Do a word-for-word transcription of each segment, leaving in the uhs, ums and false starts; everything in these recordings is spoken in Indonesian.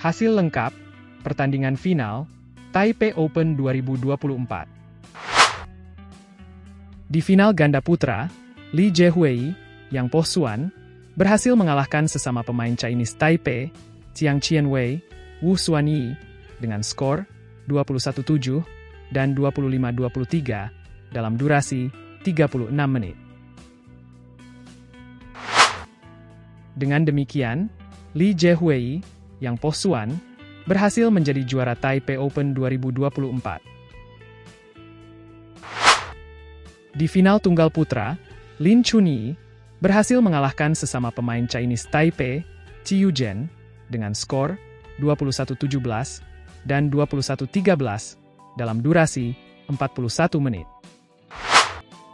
Hasil lengkap, pertandingan final, Taipei Open dua ribu dua puluh empat. Di final ganda putra, Lee Jhe-Huei, Yang Po-Hsuan, berhasil mengalahkan sesama pemain Chinese Taipei, Chiang Chienwei, Wu Suanyi, dengan skor dua puluh satu tujuh belas dan dua puluh lima dua puluh tiga dalam durasi tiga puluh enam menit. Dengan demikian, Lee Jhe-Huei, Yang Po-Hsuan, berhasil menjadi juara Taipei Open dua ribu dua puluh empat. Di final tunggal putra, Lin Chun-Yi berhasil mengalahkan sesama pemain Chinese Taipei, Chiu Jen, dengan skor dua puluh satu tujuh belas dan dua puluh satu tiga belas dalam durasi empat puluh satu menit.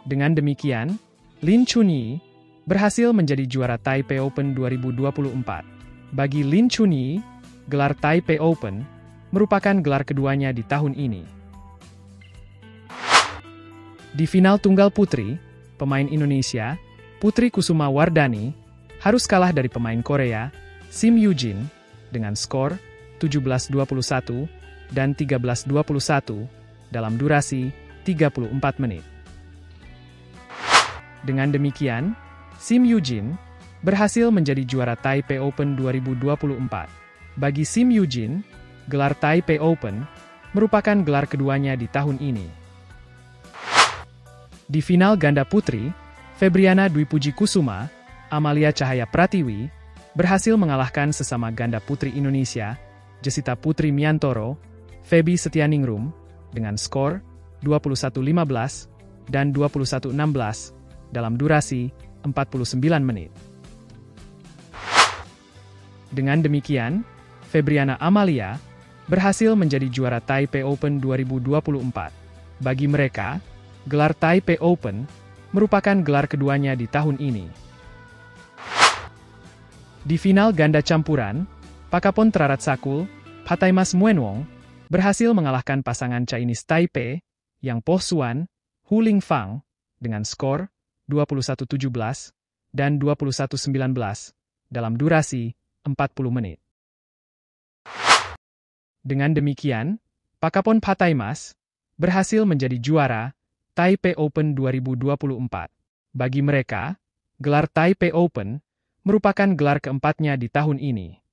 Dengan demikian, Lin Chun-Yi berhasil menjadi juara Taipei Open dua ribu dua puluh empat. Bagi Lin Chun-Yi, gelar Taipei Open merupakan gelar keduanya di tahun ini. Di final tunggal putri, pemain Indonesia, Putri Kusuma Wardani, harus kalah dari pemain Korea, Shim Yu-Jin, dengan skor tujuh belas dua puluh satu dan tiga belas dua puluh satu dalam durasi tiga puluh empat menit. Dengan demikian, Shim Yu-Jin berhasil menjadi juara Taipei Open dua ribu dua puluh empat. Bagi Shim Yu-Jin, gelar Taipei Open merupakan gelar keduanya di tahun ini. Di final ganda putri, Febriana Dwi Puji Kusuma, Amalia Cahaya Pratiwi, berhasil mengalahkan sesama ganda putri Indonesia, Jessica Putri Miantoro, Febi Setianingrum, dengan skor dua puluh satu lima belas dan dua puluh satu enam belas dalam durasi empat puluh sembilan menit. Dengan demikian, Febriana Amalia berhasil menjadi juara Taipei Open dua ribu dua puluh empat. Bagi mereka, gelar Taipei Open merupakan gelar keduanya di tahun ini. Di final ganda campuran, Pakkapon Traratsakul, Patthaimas Muenwong, berhasil mengalahkan pasangan Chinese Taipei, Yang Po-Hsuan, Hu Lingfang, dengan skor dua puluh satu tujuh belas dan dua puluh satu sembilan belas dalam durasi empat puluh menit. Dengan demikian, Pakkapon Patthaimas berhasil menjadi juara Taipei Open dua ribu dua puluh empat. Bagi mereka, gelar Taipei Open merupakan gelar keempatnya di tahun ini.